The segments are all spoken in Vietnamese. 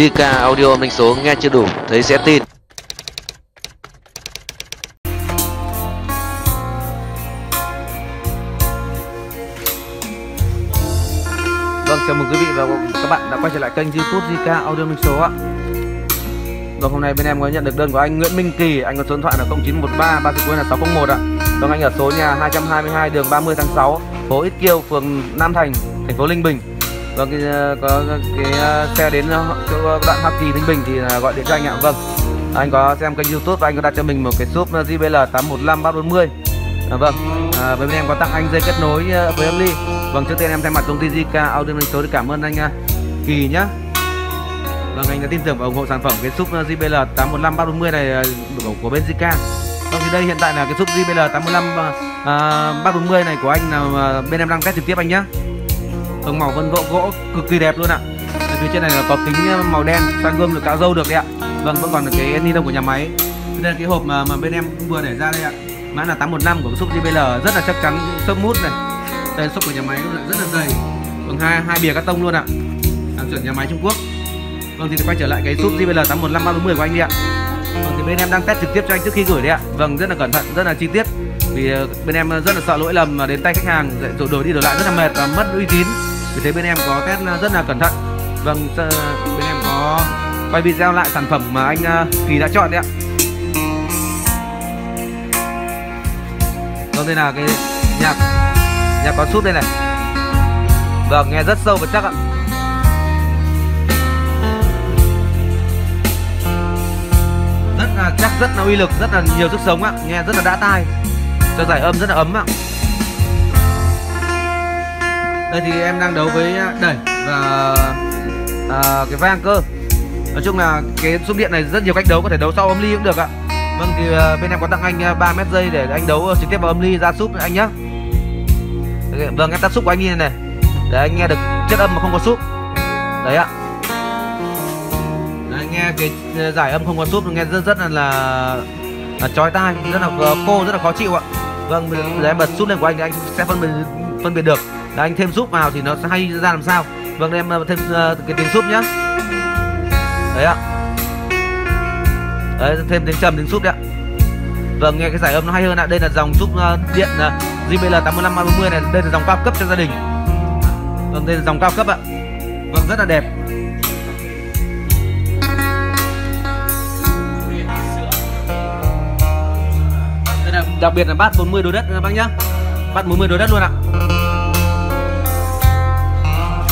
JK Audio Âm Thanh Số, nghe chưa đủ, thấy sẽ tin. Vâng, chào mừng quý vị và các bạn đã quay trở lại kênh YouTube JK Audio Âm Thanh Số ạ. Vâng, hôm nay bên em có nhận được đơn của anh Nguyễn Minh Kỳ, anh có số điện thoại là 0913 34 là 601 ạ. Vâng, anh ở số nhà 222 đường 30 tháng 6, phố Ít Kiêu, phường Nam Thành, thành phố Ninh Bình. Vâng, có cái xe đến đoạn Hoa Kỳ, Ninh Bình thì gọi điện cho anh ạ. Vâng, anh có xem kênh YouTube và anh có đặt cho mình một cái sub JBL 815 bass 40. Vâng, với bên em có tặng anh dây kết nối với âm ly. Vâng, trước tiên em thay mặt công ty JK Audio Âm Thanh Số để cảm ơn anh Kỳ nhá. Vâng, anh đã tin tưởng và ủng hộ sản phẩm cái sub JBL 815 bass 40 này của bên JK. Vâng, thì đây hiện tại là cái sub JBL 815 bass 40 này của anh là bên em đang test trực tiếp anh nhá. Tông màu vân gỗ cực kỳ đẹp luôn ạ. Ở phía trên này là có kính màu đen, sang gương được cạo râu được đấy ạ. Vâng, vẫn còn là cái ni lông của nhà máy. Đây là cái hộp mà bên em vừa để ra đây ạ. Mã là 815 của sub JBL, rất là chắc chắn, xốp mút này. Đây xốp của nhà máy luôn ạ, rất là dày. Vâng, hai bìa cắt tông luôn ạ. Hàng chuẩn nhà máy Trung Quốc. Vâng, thì quay trở lại cái sub JBL 815 bass 40 của anh đi ạ. Vâng, thì bên em đang test trực tiếp cho anh trước khi gửi đấy ạ. Vâng, rất là cẩn thận, rất là chi tiết. Vì bên em rất là sợ lỗi lầm mà đến tay khách hàng, đổi đi đổi lại rất là mệt và mất uy tín. Vì thế bên em có test rất là cẩn thận. Vâng, bên em có quay video lại sản phẩm mà anh Kỳ đã chọn đấy ạ. Vâng, đây là cái nhạc có sút đây này. Vâng, nghe rất sâu và chắc ạ. Rất là chắc, rất là uy lực, rất là nhiều sức sống ạ. Nghe rất là đã tai, cho giải âm rất là ấm ạ. Đây thì em đang đấu với đẩy và cái vang cơ. Nói chung là cái sub điện này rất nhiều cách đấu, có thể đấu sau âm ly cũng được ạ. Vâng, thì bên em có tặng anh 3 mét dây để anh đấu trực tiếp vào âm ly ra sub anh nhá. Vâng, em tắt sub của anh như này để anh nghe được chất âm mà không có sub. Đấy ạ. Đấy, nghe cái giải âm không có sub nghe rất là chói tai, rất là khô, rất là khó chịu ạ. Vâng, để em bật sub lên của anh thì anh sẽ phân biệt được. Là anh thêm súp vào thì nó sẽ hay ra làm sao. Vâng, em thêm cái tiếng súp nhá. Đấy ạ. Đấy, thêm tiếng trầm, tiếng súp đấy ạ. Vâng, nghe cái giải âm nó hay hơn ạ. Đây là dòng súp điện JBL 815 bass 40 này. Đây là dòng cao cấp cho gia đình. Vâng, đây là dòng cao cấp ạ. Vâng, rất là đẹp. Đây là đặc biệt là bass 40 đôi đất bác nhá. Bass 40 đôi đất luôn ạ.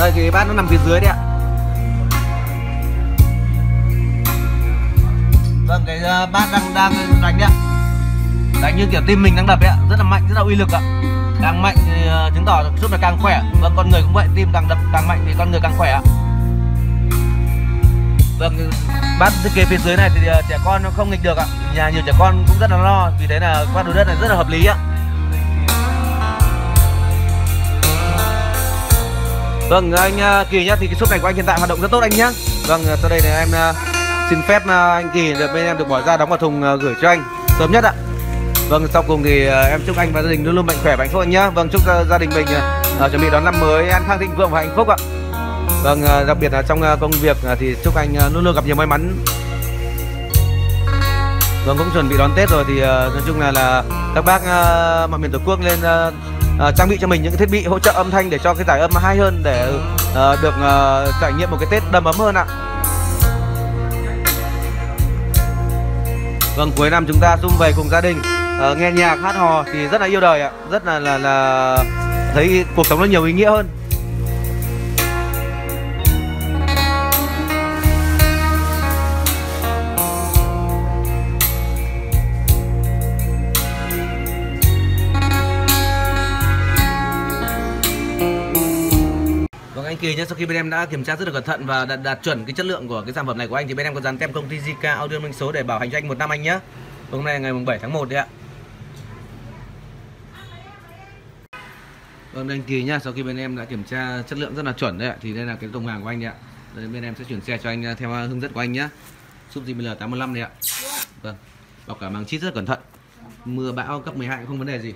Đây cái bát nó nằm phía dưới đấy ạ. Vâng, cái bát đang đánh đấy ạ. Đánh như kiểu tim mình đang đập đấy ạ. Rất là mạnh, rất là uy lực ạ. Càng mạnh thì chứng tỏ súp là càng khỏe. Vâng, con người cũng vậy, tim càng đập càng mạnh thì con người càng khỏe ạ. Vâng, bát thiết kế phía dưới này thì trẻ con nó không nghịch được ạ. Nhà nhiều trẻ con cũng rất là lo. Vì thế là bát đối đất này rất là hợp lý ạ. Vâng, anh Kỳ nhá, thì cái súp này của anh hiện tại hoạt động rất tốt anh nhá. Vâng, sau đây thì em xin phép anh Kỳ được bên em được bỏ ra đóng vào thùng gửi cho anh sớm nhất ạ. Vâng, sau cùng thì em chúc anh và gia đình luôn luôn mạnh khỏe và hạnh phúc anh nhá. Vâng, chúc gia đình mình chuẩn bị đón năm mới an khang thịnh vượng và hạnh phúc ạ. Vâng, đặc biệt là trong công việc thì chúc anh luôn luôn gặp nhiều may mắn. Vâng, cũng chuẩn bị đón Tết rồi thì nói chung là các bác mọi miền Tổ quốc lên trang bị cho mình những cái thiết bị hỗ trợ âm thanh để cho cái giải âm hay hơn, để được trải nghiệm một cái Tết đầm ấm hơn ạ. Vâng, cuối năm chúng ta sum vầy cùng gia đình, nghe nhạc hát hò thì rất là yêu đời ạ. Rất là thấy cuộc sống nó nhiều ý nghĩa hơn. Anh Kỳ nhé, sau khi bên em đã kiểm tra rất là cẩn thận và đạt chuẩn cái chất lượng của cái sản phẩm này của anh thì bên em có dán tem công ty JK Audio Âm Thanh Số để bảo hành cho anh 1 năm anh nhé. Hôm nay là ngày 7 tháng 1 đấy ạ. Vâng, anh Kỳ nhá, sau khi bên em đã kiểm tra chất lượng rất là chuẩn đấy ạ, thì đây là cái thùng hàng của anh đấy ạ. Đây, bên em sẽ chuyển xe cho anh theo hướng dẫn của anh nhé. Sub JBL 815 đấy ạ. Vâng, bọc cả màng chip rất là cẩn thận. Mưa bão cấp 12 cũng không vấn đề gì.